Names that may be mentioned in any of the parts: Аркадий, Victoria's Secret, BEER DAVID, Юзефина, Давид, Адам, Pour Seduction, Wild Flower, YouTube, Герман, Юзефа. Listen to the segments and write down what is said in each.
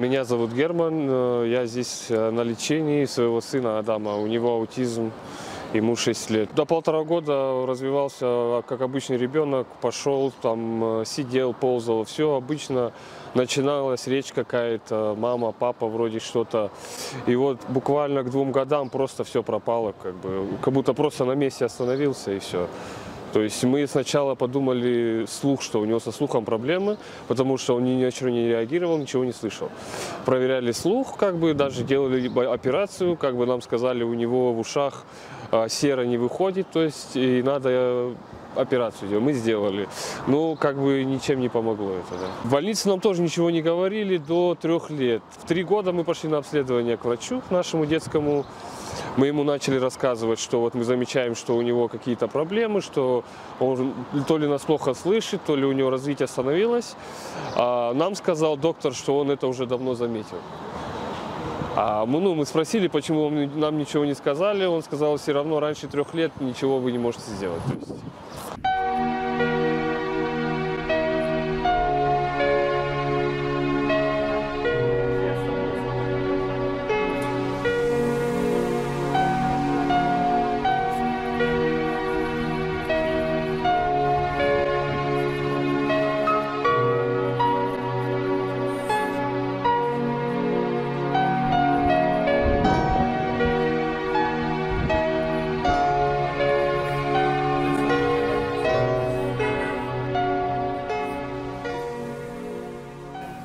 Меня зовут Герман, я здесь на лечении своего сына Адама. У него аутизм, ему 6 лет. До 1,5 года развивался как обычный ребенок, пошел, там, сидел, ползал. Все обычно начиналась речь какая-то, мама, папа, вроде что-то. И вот буквально к 2 годам просто все пропало, как будто просто на месте остановился и все. То есть мы сначала подумали слух, что у него со слухом проблемы, потому что он ни на что не реагировал, ничего не слышал. Проверяли слух, даже делали операцию, нам сказали, у него в ушах сера не выходит, то есть и надо операцию делать. Мы сделали, но ничем не помогло это. Да. В больнице нам тоже ничего не говорили до 3 лет. В 3 года мы пошли на обследование к врачу, к нашему детскому. Мы ему начали рассказывать, что вот мы замечаем, что у него какие-то проблемы, что он то ли нас плохо слышит, то ли у него развитие остановилось. А нам сказал доктор, что он это уже давно заметил. А мы спросили, почему нам ничего не сказали. Он сказал, все равно раньше 3 лет ничего вы не можете сделать.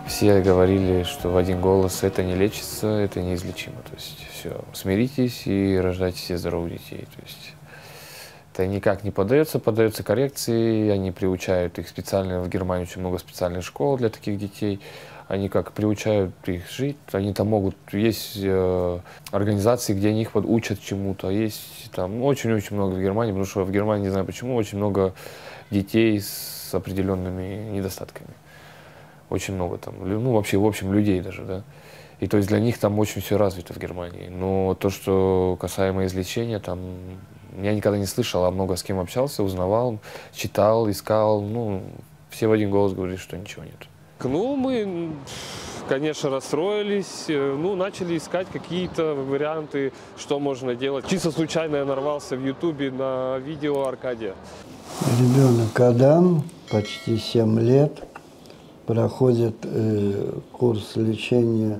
Все говорили, что в один голос это не лечится, это неизлечимо. То есть все, смиритесь и рождайте себе здоровых детей. То есть это никак не поддается коррекции, они приучают их специально, в Германии очень много специальных школ для таких детей. Они приучают их жить, они там могут, есть организации, где они их учат чему-то, есть там очень-очень много в Германии, потому что в Германии, не знаю почему, очень много детей с определенными недостатками. Очень много там, вообще, в общем, людей даже, да. И то есть для них там очень все развито в Германии. Но то, что касаемо излечения, там, я никогда не слышал, а много с кем общался, узнавал, читал, искал, все в один голос говорили, что ничего нет. Мы, конечно, расстроились, начали искать какие-то варианты, что можно делать. Чисто случайно я нарвался в Ютубе на видео Аркадия. Ребенок Адам, почти 7 лет. Проходит курс лечения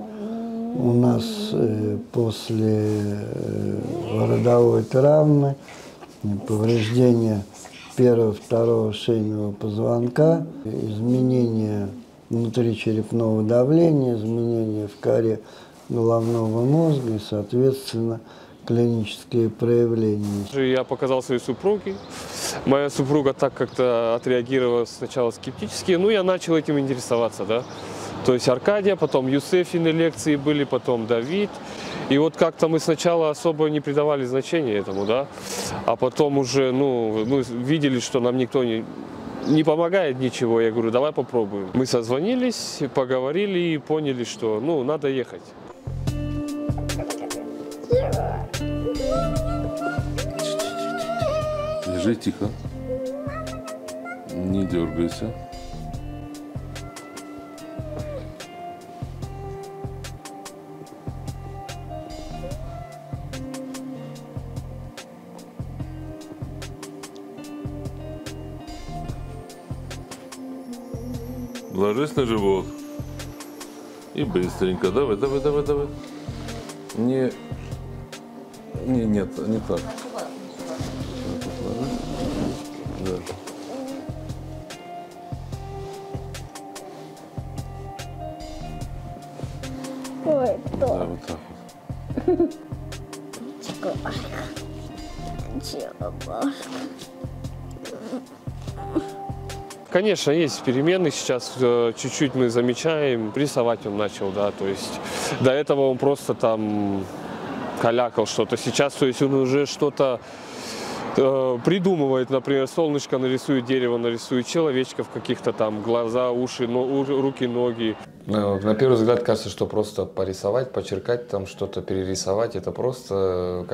у нас после родовой травмы, повреждения 1-2 шейного позвонка, изменения внутричерепного давления, изменения в коре головного мозга и, соответственно, клинические проявления. Я показал своей супруге. Моя супруга так как-то отреагировала сначала скептически, я начал этим интересоваться, да. То есть Аркадия, потом Юзефины лекции были, потом Давид. И вот как-то мы сначала особо не придавали значения этому, да. А потом уже, мы видели, что нам никто не помогает ничего. Я говорю, давай попробуем. Мы созвонились, поговорили и поняли, что, надо ехать. Лежи тихо, не дергайся. Ложись на живот и быстренько, давай. Нет, не так. Да. Ой, кто? Да, вот так вот. Черепашка. Конечно, есть перемены. Сейчас чуть-чуть мы замечаем. Рисовать он начал, да. То есть до этого он просто там калякал что-то. Сейчас, то есть, он уже что-то придумывает. Например, солнышко нарисует, дерево нарисует, человечков каких-то там, глаза, уши, руки, ноги. На первый взгляд кажется, что просто порисовать, почеркать, там что-то перерисовать, это просто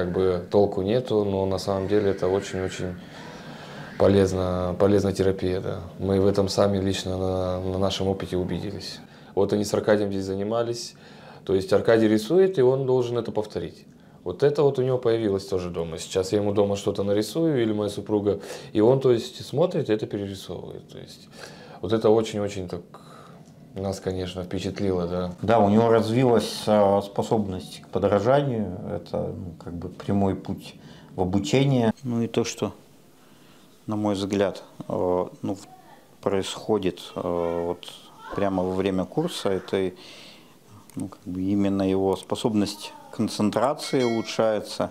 толку нету, но на самом деле это очень-очень полезная терапия. Да. Мы в этом сами лично на нашем опыте убедились. Вот они с Аркадием здесь занимались. То есть Аркадий рисует, и он должен это повторить. Вот это вот у него появилось тоже дома. Сейчас я ему дома что-то нарисую, или моя супруга, и он, то есть, смотрит и это перерисовывает. То есть, вот это очень-очень так нас, конечно, впечатлило, да. Да, у него развилась способность к подражанию. Это, ну, как бы прямой путь в обучение. Ну и то, что, на мой взгляд, ну, происходит вот прямо во время курса, это, ну, как бы именно его способность концентрации улучшается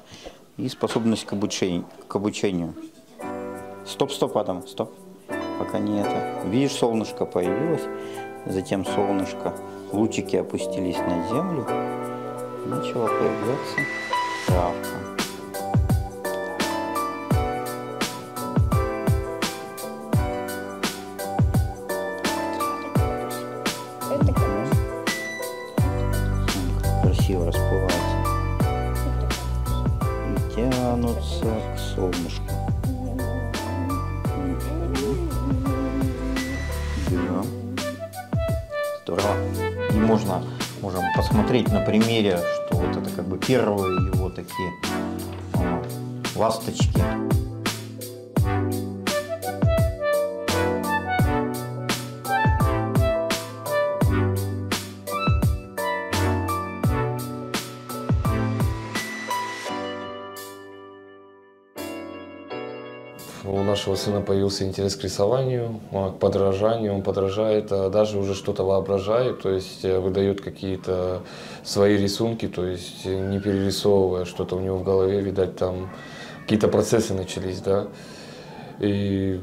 и способность к обучению. Стоп, стоп, Адам, стоп. Пока не это. Видишь, солнышко появилось, затем солнышко, лучики опустились на землю, начала появляться травка. К солнышку. Да. Здорово. И можем посмотреть на примере, что вот это как бы первые его такие ласточки. У нашего сына появился интерес к рисованию, к подражанию, он подражает, а даже уже что-то воображает, то есть выдает какие-то свои рисунки, то есть не перерисовывая что-то у него в голове, видать, там какие-то процессы начались, да. И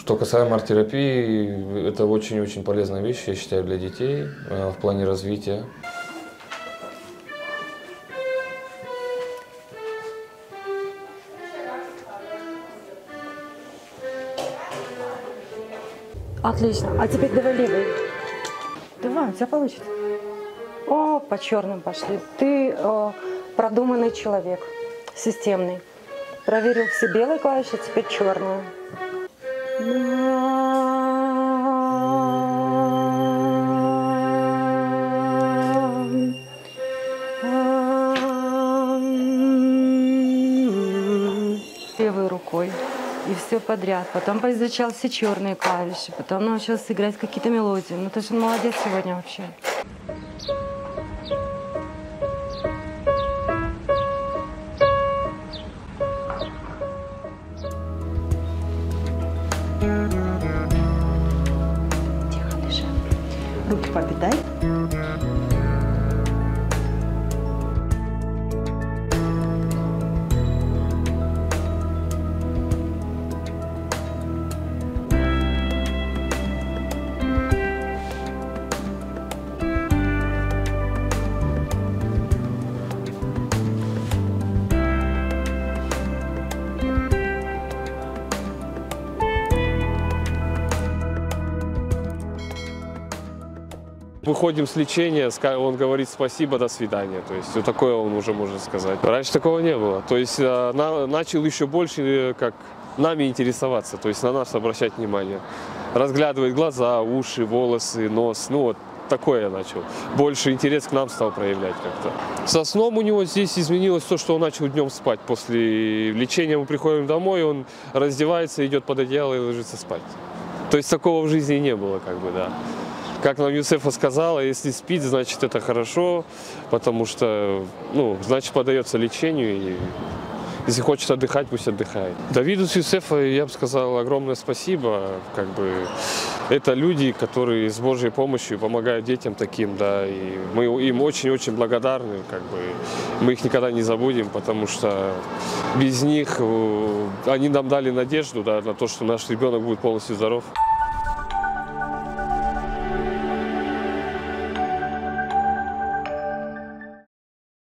что касаемо арт-терапии, это очень-очень полезная вещь, я считаю, для детей в плане развития. Отлично. А теперь давай левый. Давай, у тебя получится. О, по черным пошли. Ты продуманный человек, системный. Проверил все белые клавиши, теперь черную. Левой рукой. И все подряд. Потом поизучал все черные клавиши, потом научился играть какие-то мелодии. Ну ты же молодец сегодня вообще. Тихо, дыши. Руки папе дай. Выходим с лечения, он говорит спасибо, до свидания. То есть вот такое он уже может сказать. Раньше такого не было. То есть начал еще больше как нами интересоваться, то есть на нас обращать внимание. Разглядывает глаза, уши, волосы, нос. Ну вот такое я начал. Больше интерес к нам стал проявлять как-то. Со сном у него здесь изменилось то, что он начал днем спать. После лечения мы приходим домой, он раздевается, идет под одеяло и ложится спать. То есть такого в жизни не было, как бы, да. Как нам Юзефа сказала, если спит, значит это хорошо, потому что, ну, значит поддается лечению, и если хочет отдыхать, пусть отдыхает. Давиду с Юзефой я бы сказал огромное спасибо, как бы это люди, которые с Божьей помощью помогают детям таким, да, и мы им очень-очень благодарны, как бы мы их никогда не забудем, потому что без них они нам дали надежду, да, на то, что наш ребенок будет полностью здоров.